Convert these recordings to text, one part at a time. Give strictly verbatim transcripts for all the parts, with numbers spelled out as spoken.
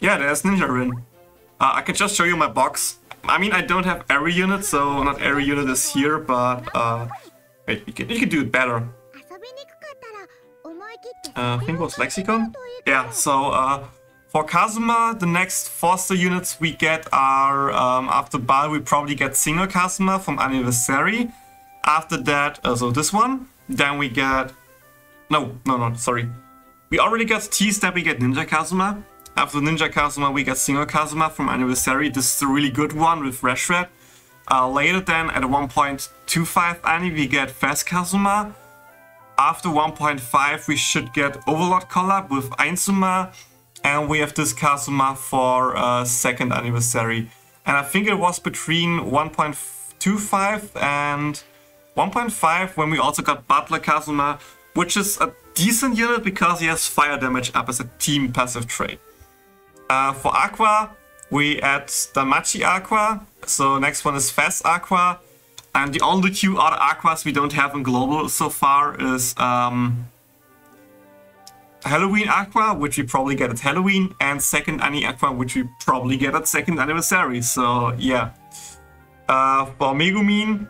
Yeah, there's Ninja Rin. Uh, I can just show you my box. I mean, I don't have every unit, so not every unit is here, but... Uh, wait, you could, you could do it better. Uh, I think it was Lexicon? Yeah, so uh, for Kazuma, the next foster units we get are... Um, after Bal, we probably get Single Kazuma from Anniversary. After that, uh, so this one. Then we get... No, no, no, sorry. We already got T-Step, we get Ninja Kazuma. After Ninja Kazuma, we get Single Kazuma from Anniversary. This is a really good one with Rash Red. Uh, later then, at one point two five Ani, we get Fast Kazuma. After one point five, we should get Overlord Collab with Ainzuma. And we have this Kazuma for uh, Second Anniversary. And I think it was between one point two five and one point five when we also got Butler Kazuma, which is a decent unit because he has fire damage up as a team passive trait. Uh, for Aqua, we add Danmachi Aqua. So next one is Fez Aqua. And the only two other Aquas we don't have in global so far is um, Halloween Aqua, which we probably get at Halloween, and Second Ani Aqua, which we probably get at Second Anniversary. So yeah. Uh, for MiguMin,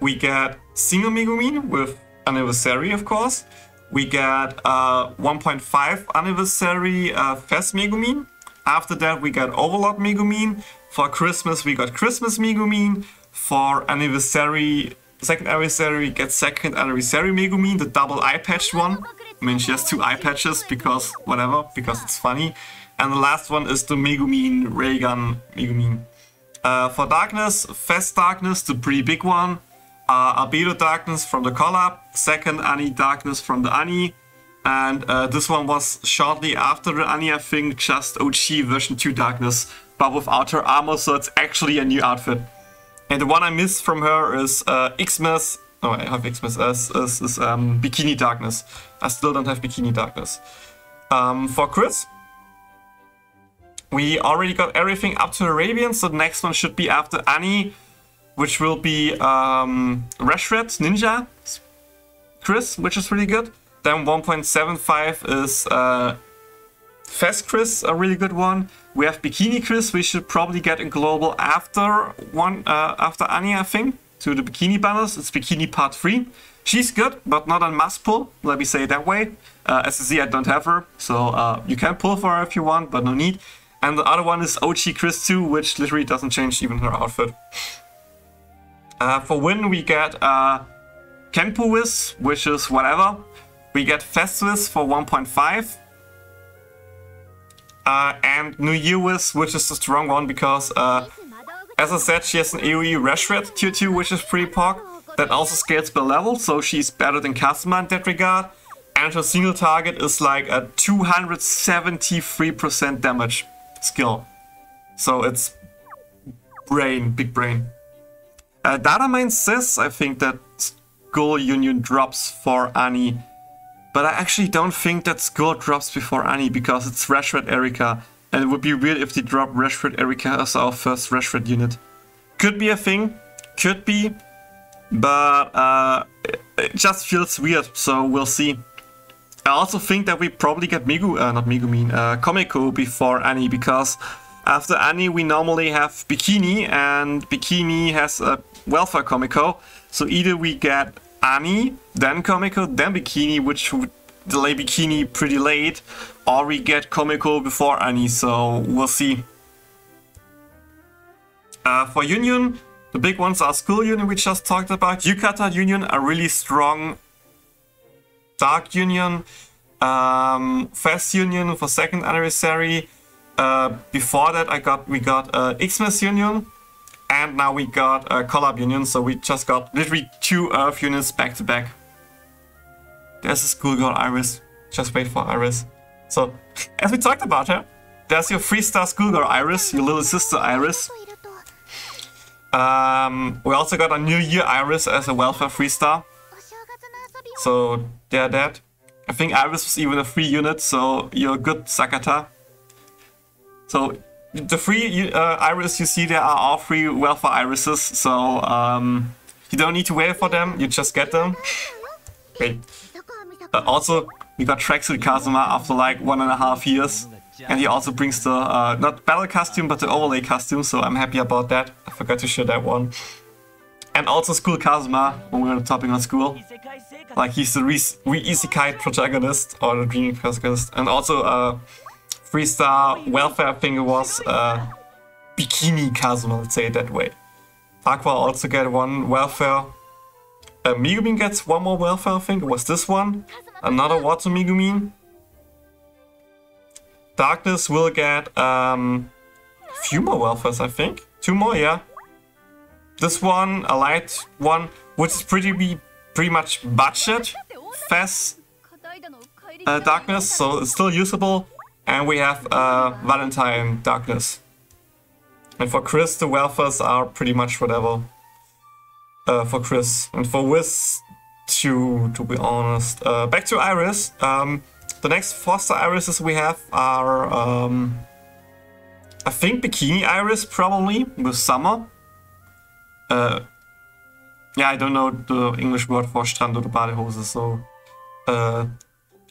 we get Single Megumin with Anniversary, of course. We get uh, one point five Anniversary uh, Fest Megumin. After that, we got Overlord Megumin. For Christmas, we got Christmas Megumin. For Anniversary, Second Anniversary, we get Second Anniversary Megumin, the double eye patch one. I mean, she has two eye patches because whatever, because it's funny. And the last one is the Megumin, Raygun Megumin. Uh, for Darkness, Fest Darkness, the pretty big one. Uh, Albedo Darkness from the collab, Second Annie Darkness from the Ani, and uh, this one was shortly after the Ani, I think, just O G version two Darkness, but without her armor, so it's actually a new outfit. And the one I missed from her is uh, Xmas, oh I have Xmas, as uh, is, is um, Bikini Darkness. I still don't have Bikini Darkness. Um, for Chris, we already got everything up to Arabian, so the next one should be after Ani, which will be um, Rash Red Ninja Chris, which is really good. Then one point seven five is uh, Fest Chris, a really good one. We have Bikini Chris, we should probably get in global after one uh, after Ani, I think, to the Bikini banners. It's Bikini Part three. She's good, but not on must pull, let me say it that way. Uh, as you see, I don't have her, so uh, you can pull for her if you want, but no need. And the other one is O G Chris two, which literally doesn't change even her outfit. Uh, for Win, we get uh, Kenpo Wiz, which is whatever. We get Fest Wiz for one point five. Uh, and New Year Wiz, which is the strong one because, uh, as I said, she has an AoE Reshred tier two, which is pretty pog. That also scales per level, so she's better than Kazuma in that regard. And her single target is like a two hundred seventy-three percent damage skill. So it's brain, big brain. Uh, Daramine says, I think, that School Union drops for Ani. But I actually don't think that School drops before Ani because it's Rashford Erika. And it would be weird if they drop Rashford Erika as our first Rashford unit. Could be a thing. Could be. But uh, it just feels weird, so we'll see. I also think that we probably get Migu, uh, not MiguMin, uh, Komekko before Ani because... After Ani, we normally have Bikini, and Bikini has a welfare Komekko. So either we get Ani, then Komekko, then Bikini, which would delay Bikini pretty late, or we get Komekko before Ani, so we'll see. Uh, for Union, the big ones are School Union we just talked about, Yukata Union, a really strong Dark Union, um, Fest Union for Second Anniversary. Uh, before that I got we got uh, Xmas Union, and now we got uh, Collab Union, so we just got literally two Earth units back to back. There's a Schoolgirl Iris, just wait for Iris. So, as we talked about her, there's your three star Schoolgirl Iris, your little sister Iris. Um, we also got a New Year Iris as a welfare three star, so they're that. I think Iris was even a free unit, so you're good, Sakata. So the three uh, Iris you see there are all three welfare Irises, so um, you don't need to wait for them, you just get them. Wait. Uh, also, we got Tracksuit Kazuma after like one and a half years. And he also brings the, uh, not battle costume, but the overlay costume, so I'm happy about that. I forgot to share that one. And also School Kazuma, when we're on the topic on school. Like, he's the re-isekai protagonist, or the dreaming protagonist. And also, uh, three-star welfare finger was, uh, Bikini Kazuma, let's say it that way. Aqua also got one welfare. Uh, Megumin gets one more welfare, I think. It was this one. Another water Megumin. Darkness will get um, a few more welfares, I think. Two more, yeah. This one, a light one, which is pretty, pretty much budget. Fast uh, Darkness, so it's still usable. And we have uh, Valentine Darkness. And for Chris, the welfares are pretty much whatever. Uh, for Chris. And for Wiz, to, to be honest. Uh, back to Iris. Um, the next four-star Irises we have are, um, I think, Bikini Iris, probably, with Summer. Uh, yeah, I don't know the English word for Strand oder Badehose, so uh,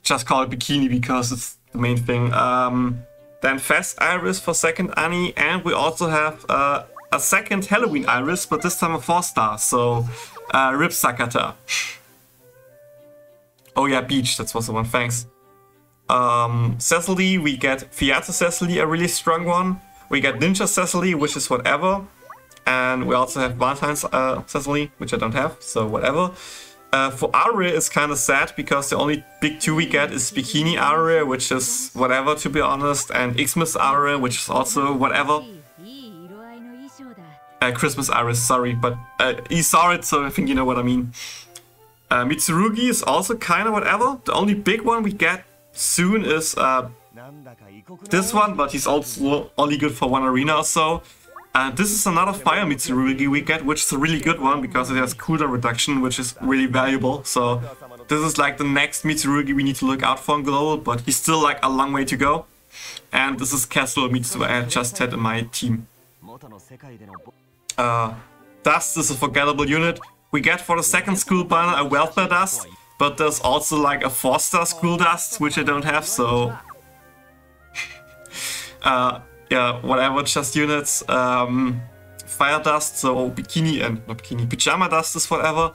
just call it Bikini because it's the main thing. Um, then Fest Iris for Second Annie, and we also have uh, a second Halloween Iris, but this time a four-star, so uh, rip Sakata. Oh yeah, Beach, that was the one, thanks. Um, Cecily, we get Fiato Cecily, a really strong one. We get Ninja Cecily, which is whatever. And we also have Valentine's uh, Cecily, which I don't have, so whatever. Uh, for Aria, it's kind of sad, because the only big two we get is Bikini Aria, which is whatever, to be honest, and Xmas Aria, which is also whatever. Uh, Christmas Iris, sorry, but uh, he saw it, so I think you know what I mean. Uh, Mitsurugi is also kind of whatever. The only big one we get soon is uh, this one, but he's also only good for one arena or so. And uh, this is another Fire Mitsurugi we get, which is a really good one, because it has cooldown reduction, which is really valuable. So this is like the next Mitsurugi we need to look out for in global, but he's still like a long way to go. And this is Castle Mitsu I just had in my team. Uh, Dust is a forgettable unit. We get for the second school banner a welfare Dust, but there's also like a four-star school Dust, which I don't have, so... uh, yeah, whatever, just units. Um, fire Dust, so Bikini and... not Bikini, Pyjama Dust is whatever.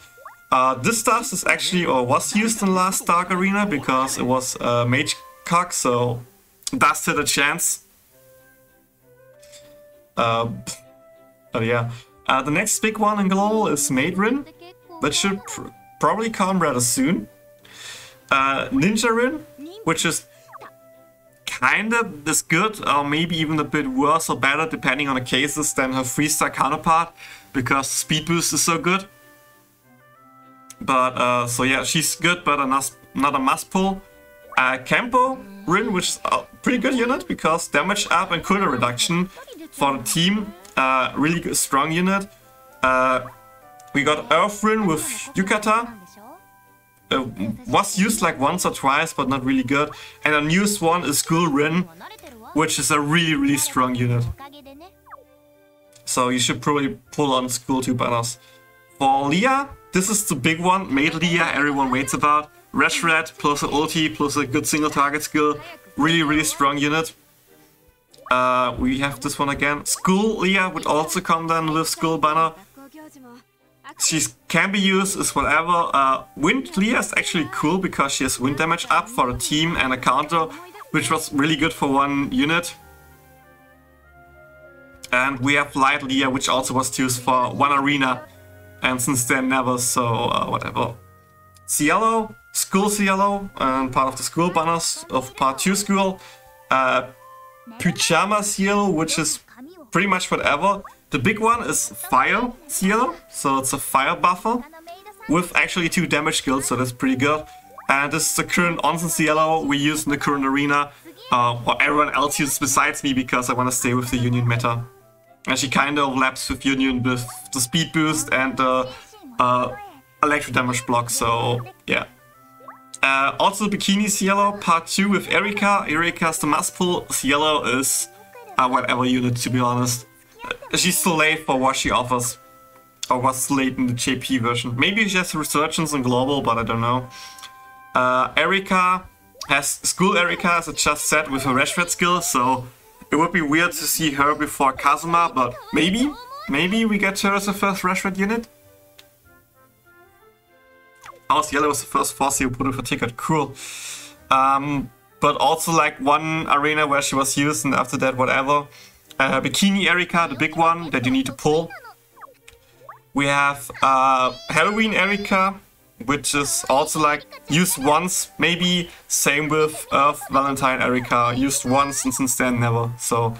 Uh, this Dust is actually, or was used in last Dark Arena, because it was uh, Mage Cock, so... Dust had a chance. Uh, but yeah. Uh, the next big one in global is Maid Rin, that should pr probably come rather soon. Uh, Ninja Rin, which is kinda this good, or maybe even a bit worse or better, depending on the cases, than her three-star counterpart, because speed boost is so good. But, uh, so yeah, she's good, but not a must pull. Uh, Kempo Rin, which is a pretty good unit, because damage up and cooldown reduction for the team. Uh, really good, strong unit. Uh, we got Earth Rin with Yukata. Uh, was used like once or twice, but not really good. And a newest one is School Rin, which is a really, really strong unit. So you should probably pull on School two banners. For Leah, this is the big one. Made Leah, everyone waits about. Rash Red plus an ulti plus a good single target skill. Really, really strong unit. Uh, we have this one again. School Leah would also come then with School banner. She can be used as whatever. Uh, Wind Leah is actually cool, because she has wind damage up for a team and a counter, which was really good for one unit. And we have Light Leah, which also was used for one arena, and since then never, so uh, whatever. Cielo, School Cielo, and part of the school banners of part two school. Uh, Pyjama Cielo, which is pretty much whatever. The big one is Fire Cielo, so it's a fire buffer with actually two damage skills, so that's pretty good. And this is the current Onsen Cielo we use in the current arena, uh, or everyone else uses besides me, because I want to stay with the Union meta. And she kind of overlaps with Union with the speed boost and the uh, uh, electric damage block, so yeah. Uh, also Bikini Cielo part two with Erika. Erika's the must pull. Cielo is uh, whatever unit, to be honest. Uh, she's too late for what she offers, or was late in the J P version. Maybe she has Resurgence in global, but I don't know. Uh, Erika, has School Erika, as I just said, with her Rashford skill, so it would be weird to see her before Kazuma, but maybe, maybe we get her as the first Rashford unit? House Yellow is the first force you put with a ticket, cool. Um, but also like one arena where she was used and after that whatever. Uh, Bikini Erika, the big one that you need to pull. We have uh, Halloween Erika, which is also like used once, maybe. Same with uh, Valentine Erika, used once and since then never. So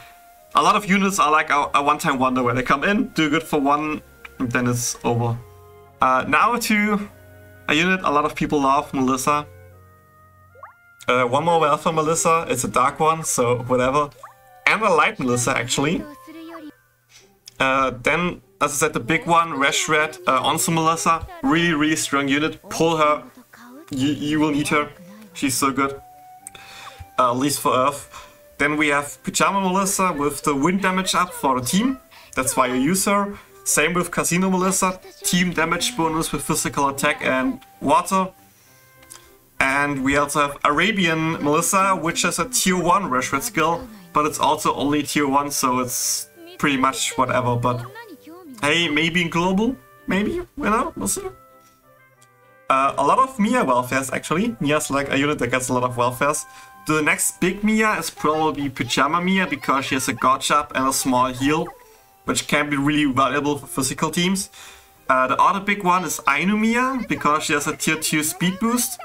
a lot of units are like a, a one-time wonder where they come in, do good for one, and then it's over. Uh, now to a unit a lot of people love, Melissa. Uh, one more well for Melissa, it's a dark one, so whatever. And a light Melissa, actually. Uh, then, as I said, the big one, Rash Red, uh, Ainzuma Melissa. Really, really strong unit. Pull her. You, you will need her. She's so good. Uh, at least for Earth. Then we have Pyjama Melissa with the wind damage up for the team. That's why you use her. Same with Casino Melissa. Team damage bonus with physical attack and water. And we also have Arabian Melissa, which is a tier one Rash Red skill, but it's also only tier one, so it's pretty much whatever, but hey, maybe in global, maybe, you know, we'll see. Uh, a lot of Mia welfares, actually. Mia's like a unit that gets a lot of welfares. The next big Mia is probably Pyjama Mia, because she has a guard jump and a small heal, which can be really valuable for physical teams. Uh, the other big one is Ainu Mia, because she has a tier two speed boost.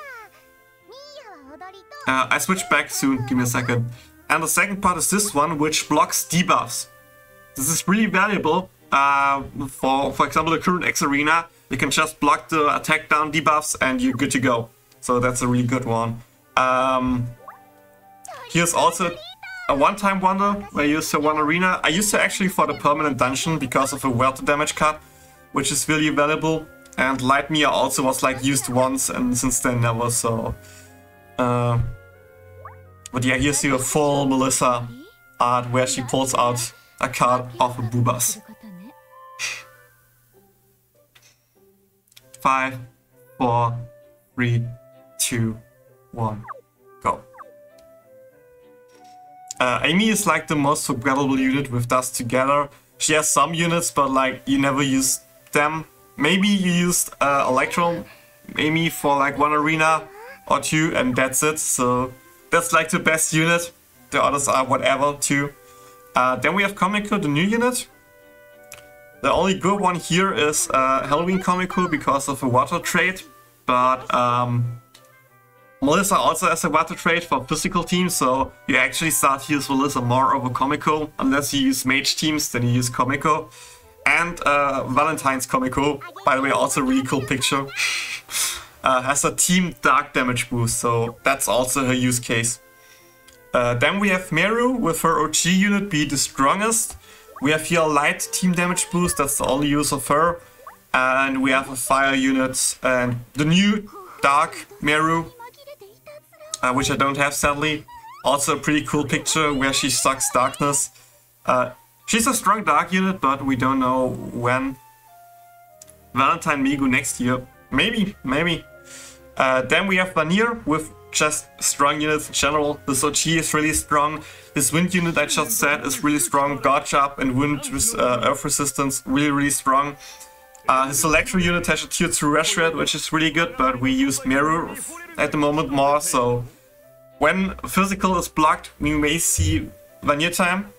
Uh, I switch back soon, give me a second. And the second part is this one, which blocks debuffs. This is really valuable. Uh, for, for example, the current X Arena, you can just block the attack down debuffs and you're good to go. So that's a really good one. Um, here's also a one-time wonder where I used her one arena. I used her actually for the permanent dungeon because of a welter damage cut, which is really valuable. And Light Mia also was like used once and since then never, so... Uh, but yeah, here's your full Melissa art where she pulls out a card of a boobas. Five, four, three, two, one, go. Uh, Amy is like the most forgettable unit with Dust Together. She has some units, but like you never use them. Maybe you used uh, Electro Amy for like one arena or two, and that's it. So that's like the best unit. The others are whatever too. Uh, then we have Komekko, the new unit. The only good one here is uh, Halloween Komekko because of a water trait, but um, Melissa also has a water trait for physical teams, so you actually start to use Melissa more over Komekko. Unless you use mage teams, then you use Komekko. And uh, Valentine's Komekko, by the way, also a really cool picture. Uh, has a team dark damage boost, so that's also her use case. Uh, then we have Meru with her O G unit be the strongest. We have here a light team damage boost, that's the only use of her. And we have a fire unit and the new dark Meru, uh, which I don't have sadly. Also a pretty cool picture where she sucks darkness. Uh, she's a strong dark unit, but we don't know when. Valentine Migu next year. Maybe, maybe. Uh, then we have Vanir with just strong units in general. This O G is really strong. This wind unit I just said is really strong. Guard Sharp and wind with uh, earth resistance, really, really strong. Uh, his Electro unit has a tier two Rash Red, which is really good, but we use Meru at the moment more. So when physical is blocked, we may see Vanir time.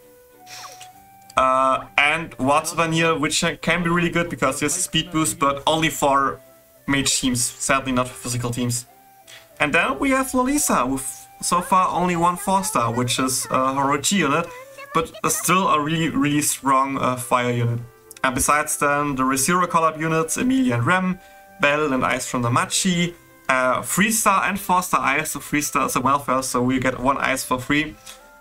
Uh, and Water Vanir, which can be really good because he has a speed boost, but only for mage teams, sadly not for physical teams. And then we have Lolisa with so far only one four star, which is uh, her O G unit, but still a really, really strong uh, fire unit. And besides then, the Rezero Collab units, Emilia and Rem, Bell and Ice from the Machi, uh, three star and four star Ice, so three star is a welfare, so we get one Ice for free.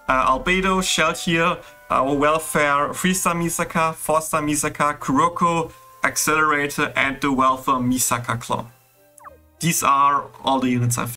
Uh, Albedo, Shell here, our welfare, three star Misaka, four star Misaka, Kuroko, Accelerator, and the welfare Misaka Claw. These are all the units I've